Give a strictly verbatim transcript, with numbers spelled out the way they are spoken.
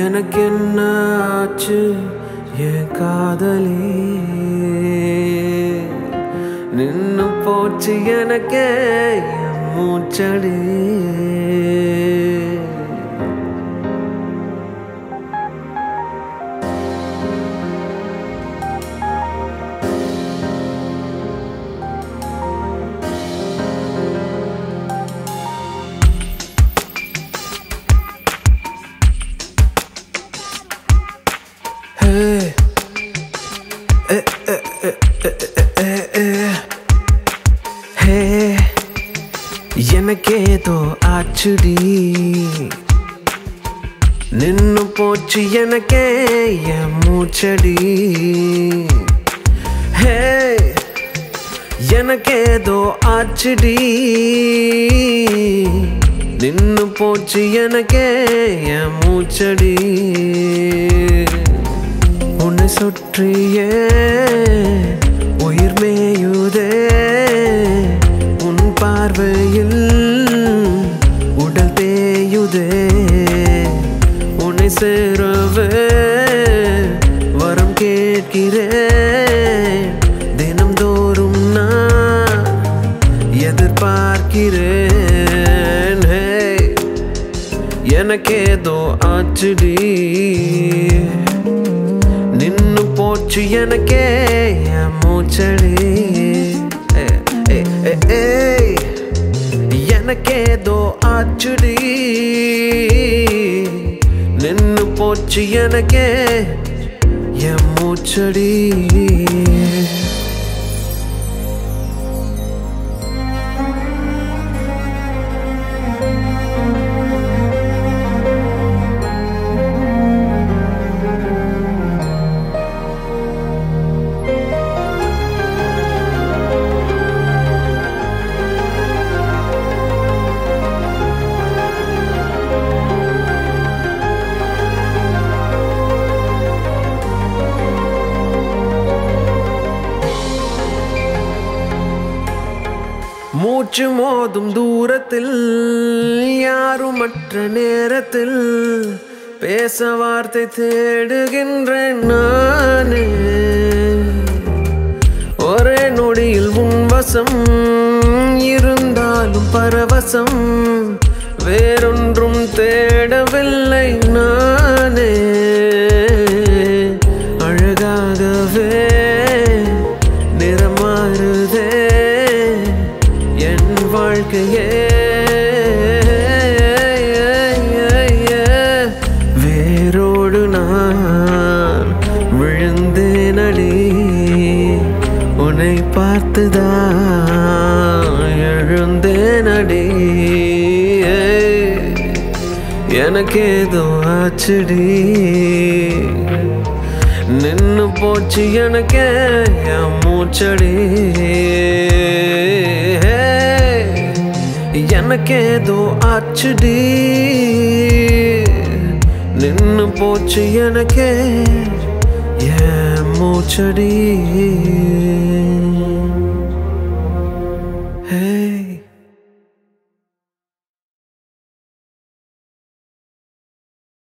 எனக்கென்ன ஆச்சு என் காதலே நின்னு போச்சு எனக்கே என் மூச்சடி எனக்கேதோ ஆச்சுடி நின்னு போச்சு எனக்கே என் மூச்சடி ஹே எனக்கேதோ ஆச்சுடி நின்னு போச்சு எனக்கே என் மூச்சடி உன்னை சுற்றியே உயிர் மேயுதே பார்வையில் உடல் தேயுதே உன்னை சேரவே வரம் கேட்கிறேன் தினம்தோறும் நான் எதிர்பார்க்கிறேன் ஹே எனக்கேதோ ஆச்சுடி நின்னு போச்சு எனக்கே என் மூச்சடி எனக்கேதோ ஆச்சுடி நின்னு போச்சு எனக்கே என் மூச்சடி மூச்சு மோதும் தூரத்தில் யாருமற்ற நேரத்தில் பேச வார்த்தை தேடுகின்றேன் நானே ஒரே நொடியில் உன்வசம் இருந்தாலும் பரவசம் வேறொன்றும் தேடவில்லை நானே அழகாகவே நிறமாறுதே வாழ்க்கையே வேரோடு நான் விழுந்தேனடி உன்னை பார்த்துதான் எழுந்தேனடி எனக்கேதோ ஆச்சுடி நின்னு போச்சு எனக்கே என் மூச்சடி எனக்கேதோ ஆச்சுடி நின்னு போச்சு எனக்கே என் மூச்சடி.